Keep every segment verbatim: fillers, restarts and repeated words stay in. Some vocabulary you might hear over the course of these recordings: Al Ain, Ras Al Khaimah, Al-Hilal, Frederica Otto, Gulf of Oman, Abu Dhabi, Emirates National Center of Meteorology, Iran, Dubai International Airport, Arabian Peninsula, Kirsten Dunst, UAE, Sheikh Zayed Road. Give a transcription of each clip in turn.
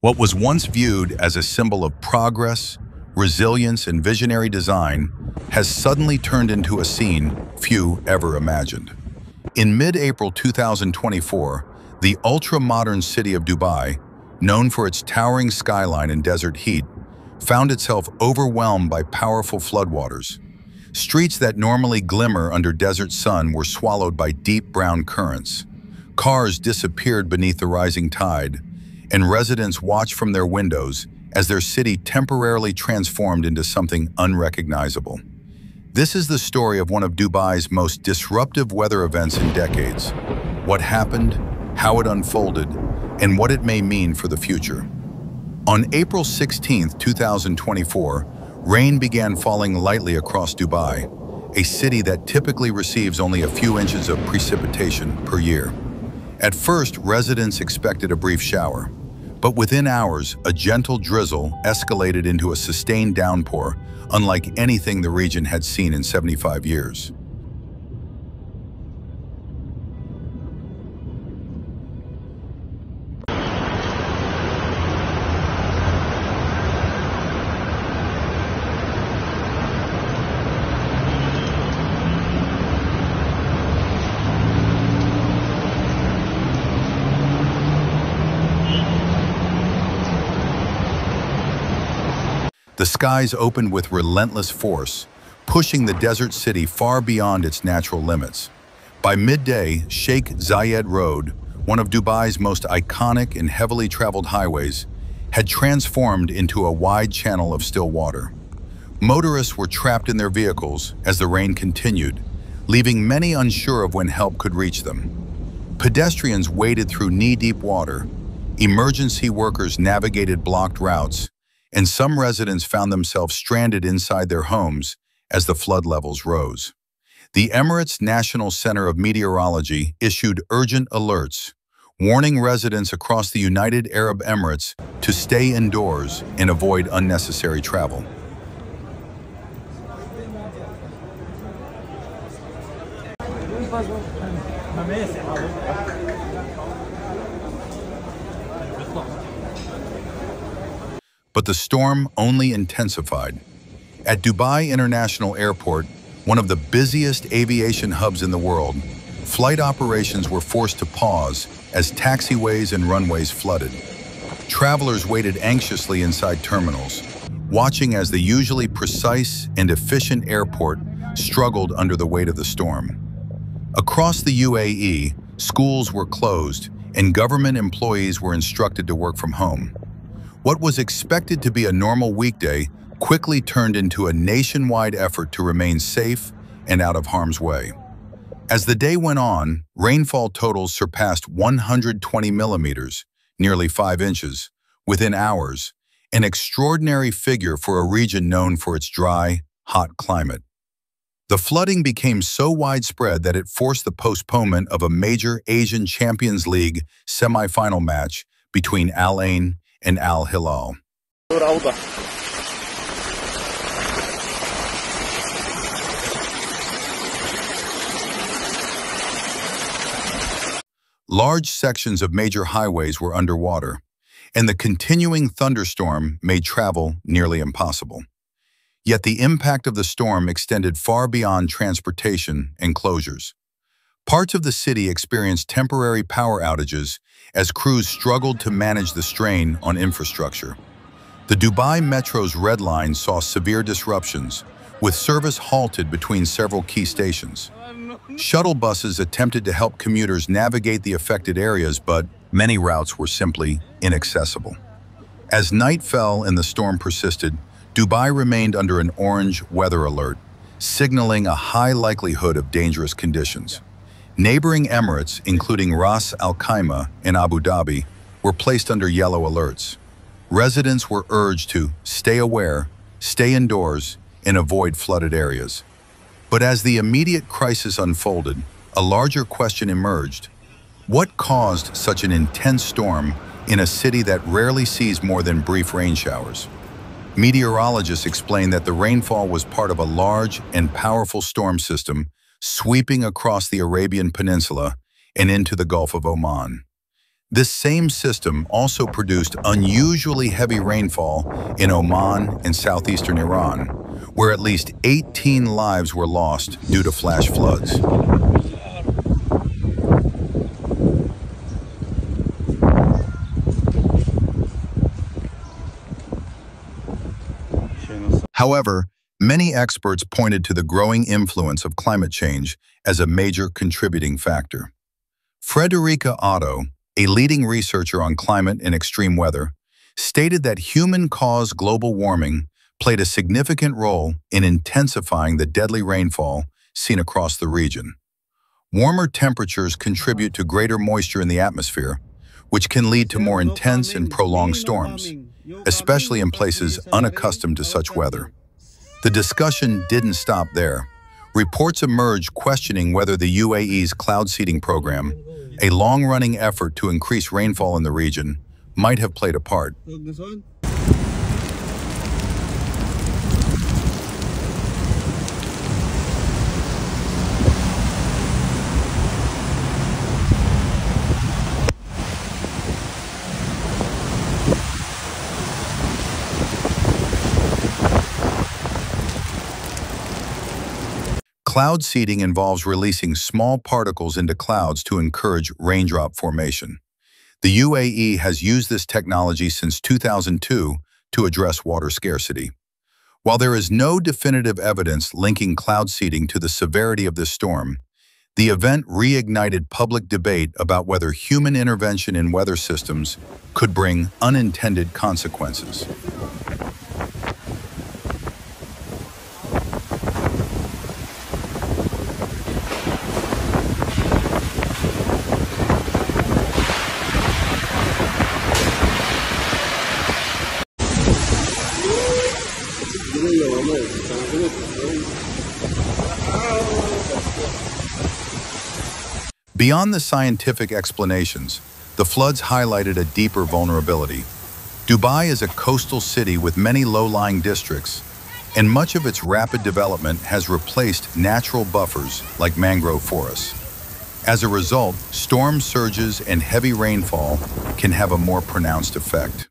What was once viewed as a symbol of progress, resilience, and visionary design has suddenly turned into a scene few ever imagined. In mid-April two thousand twenty-four, the ultra-modern city of Dubai, known for its towering skyline and desert heat, found itself overwhelmed by powerful floodwaters. Streets that normally glimmer under desert sun were swallowed by deep brown currents. Cars disappeared beneath the rising tide, and residents watched from their windows as their city temporarily transformed into something unrecognizable. This is the story of one of Dubai's most disruptive weather events in decades. What happened, how it unfolded, and what it may mean for the future. On April sixteenth two thousand twenty-four, rain began falling lightly across Dubai, a city that typically receives only a few inches of precipitation per year. At first, residents expected a brief shower, but within hours, a gentle drizzle escalated into a sustained downpour, unlike anything the region had seen in seventy-five years. The skies opened with relentless force, pushing the desert city far beyond its natural limits. By midday, Sheikh Zayed Road, one of Dubai's most iconic and heavily traveled highways, had transformed into a wide channel of still water. Motorists were trapped in their vehicles as the rain continued, leaving many unsure of when help could reach them. Pedestrians waded through knee-deep water, emergency workers navigated blocked routes, and some residents found themselves stranded inside their homes as the flood levels rose. The Emirates National Center of Meteorology issued urgent alerts, warning residents across the United Arab Emirates to stay indoors and avoid unnecessary travel. But the storm only intensified. At Dubai International Airport, one of the busiest aviation hubs in the world, flight operations were forced to pause as taxiways and runways flooded. Travelers waited anxiously inside terminals, watching as the usually precise and efficient airport struggled under the weight of the storm. Across the U A E, schools were closed and government employees were instructed to work from home. What was expected to be a normal weekday quickly turned into a nationwide effort to remain safe and out of harm's way. As the day went on, rainfall totals surpassed one hundred twenty millimeters, nearly five inches, within hours, an extraordinary figure for a region known for its dry, hot climate. The flooding became so widespread that it forced the postponement of a major Asian Champions League semi-final match between Al Ain and Al-Hilal. Large sections of major highways were underwater, and the continuing thunderstorm made travel nearly impossible. Yet the impact of the storm extended far beyond transportation and closures. Parts of the city experienced temporary power outages as crews struggled to manage the strain on infrastructure. The Dubai Metro's Red Line saw severe disruptions, with service halted between several key stations. Shuttle buses attempted to help commuters navigate the affected areas, but many routes were simply inaccessible. As night fell and the storm persisted, Dubai remained under an orange weather alert, signaling a high likelihood of dangerous conditions. Neighboring Emirates, including Ras Al Khaimah and Abu Dhabi, were placed under yellow alerts. Residents were urged to stay aware, stay indoors and avoid flooded areas. But as the immediate crisis unfolded, a larger question emerged. What caused such an intense storm in a city that rarely sees more than brief rain showers? Meteorologists explained that the rainfall was part of a large and powerful storm system sweeping across the Arabian Peninsula and into the Gulf of Oman. This same system also produced unusually heavy rainfall in Oman and southeastern Iran, where at least eighteen lives were lost due to flash floods. However, many experts pointed to the growing influence of climate change as a major contributing factor. Frederica Otto, a leading researcher on climate and extreme weather, stated that human-caused global warming played a significant role in intensifying the deadly rainfall seen across the region. Warmer temperatures contribute to greater moisture in the atmosphere, which can lead to more intense and prolonged storms, especially in places unaccustomed to such weather. The discussion didn't stop there. Reports emerged questioning whether the U A E's cloud seeding program, a long-running effort to increase rainfall in the region, might have played a part. Cloud seeding involves releasing small particles into clouds to encourage raindrop formation. The U A E has used this technology since two thousand two to address water scarcity. While there is no definitive evidence linking cloud seeding to the severity of this storm, the event reignited public debate about whether human intervention in weather systems could bring unintended consequences. Beyond the scientific explanations, the floods highlighted a deeper vulnerability. Dubai is a coastal city with many low-lying districts, and much of its rapid development has replaced natural buffers like mangrove forests. As a result, storm surges and heavy rainfall can have a more pronounced effect.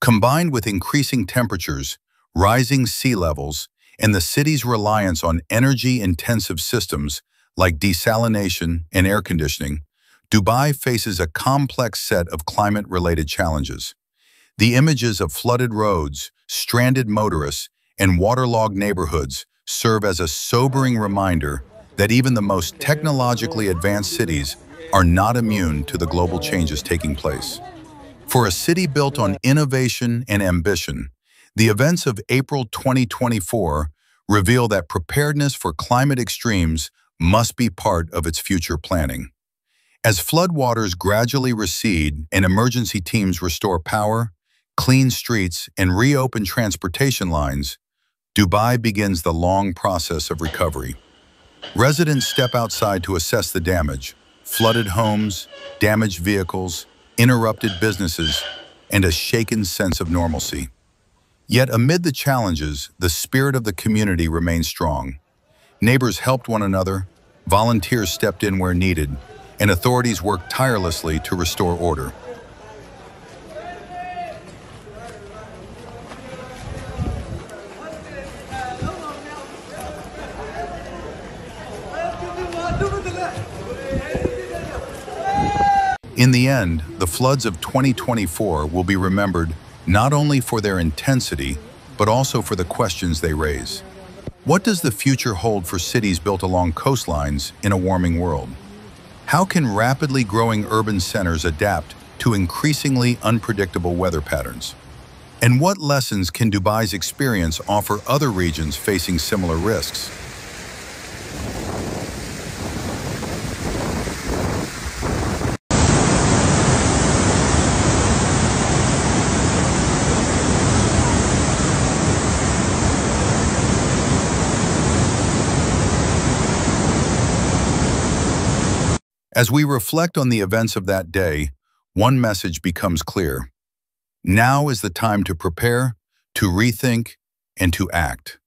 Combined with increasing temperatures, rising sea levels, and the city's reliance on energy-intensive systems like desalination and air conditioning, Dubai faces a complex set of climate-related challenges. The images of flooded roads, stranded motorists, and waterlogged neighborhoods serve as a sobering reminder that even the most technologically advanced cities are not immune to the global changes taking place. For a city built on innovation and ambition, the events of April twenty twenty-four reveal that preparedness for climate extremes must be part of its future planning. As floodwaters gradually recede and emergency teams restore power, clean streets, and reopen transportation lines, Dubai begins the long process of recovery. Residents step outside to assess the damage: flooded homes, damaged vehicles, interrupted businesses, and a shaken sense of normalcy. Yet amid the challenges, the spirit of the community remains strong. Neighbors helped one another, volunteers stepped in where needed, and authorities worked tirelessly to restore order. In the end, the floods of twenty twenty-four will be remembered not only for their intensity, but also for the questions they raise. What does the future hold for cities built along coastlines in a warming world? How can rapidly growing urban centers adapt to increasingly unpredictable weather patterns? And what lessons can Dubai's experience offer other regions facing similar risks? As we reflect on the events of that day, one message becomes clear. Now is the time to prepare, to rethink, and to act.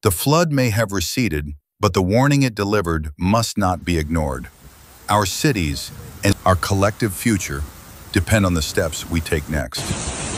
The flood may have receded, but the warning it delivered must not be ignored. Our cities and our collective future depend on the steps we take next.